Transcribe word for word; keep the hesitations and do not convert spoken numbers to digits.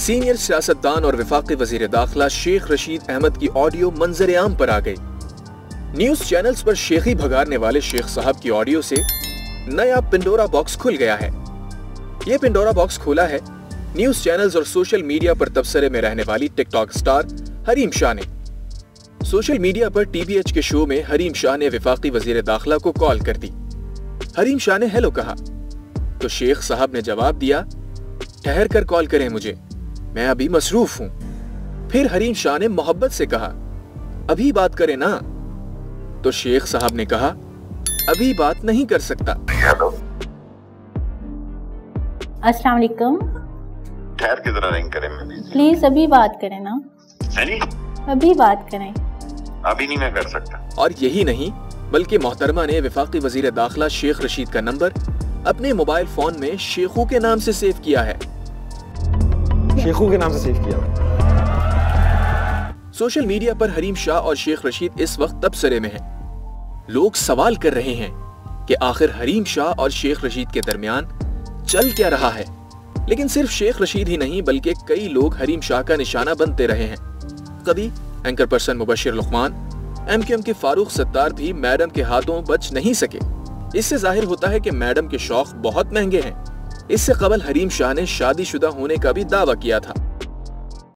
Senior सियासतदान और वफाकी वजीर दाखिला शेख रशीद अहमद की ऑडियो मंजर आम पर आ गई। न्यूज चैनल्स पर शेखी भगाने वाले शेख साहब की ऑडियो से नया पिंडोरा बॉक्स खुल गया है। ये पिंडोरा बॉक्स खुला है न्यूज चैनल्स और सोशल मीडिया पर तबसरे में रहने वाली टिकटॉक स्टार हरीम शाह ने। सोशल मीडिया पर टीबीएच के शो में हरीम शाह ने वफाकी वजीर दाखिला को कॉल कर दी। हरीम शाह ने हेलो कहा तो शेख साहब ने जवाब दिया, ठहर कर कॉल करें मुझे, मैं अभी मसरूफ हूं। फिर हरीम शाह ने मोहब्बत से कहा, अभी बात करें ना। तो शेख साहब ने कहा, अभी बात नहीं कर सकता। अस्सलाम वालेकुम, ठहर के जरा रिंग करें प्लीज, अभी बात करें ना। यानी अभी बात करें, अभी नहीं मैं कर सकता। और यही नहीं बल्कि मोहतरमा ने वफाकी वजीर दाखिला शेख रशीद का नंबर अपने मोबाइल फोन में शेखू के नाम से सेव किया है। शेखू के नाम से सेव किया है। सोशल मीडिया पर हरीम शाह और शेख रशीद इस वक्त तबसरे में हैं। लोग सवाल कर रहे हैं कि आखिर हरीम शाह और शेख रशीद के दरमियान चल क्या रहा है। लेकिन सिर्फ शेख रशीद ही नहीं बल्कि कई लोग हरीम शाह का निशाना बनते रहे हैं। कभी एंकर पर्सन मुबशिर लुकमान, एमक्यूएम के फारूक सत्तार भी मैडम के हाथों बच नहीं सके। इससे जाहिर होता है कि मैडम के शौक बहुत महंगे हैं। इससे कबल हरीम शाह ने शादीशुदा होने का भी दावा किया था।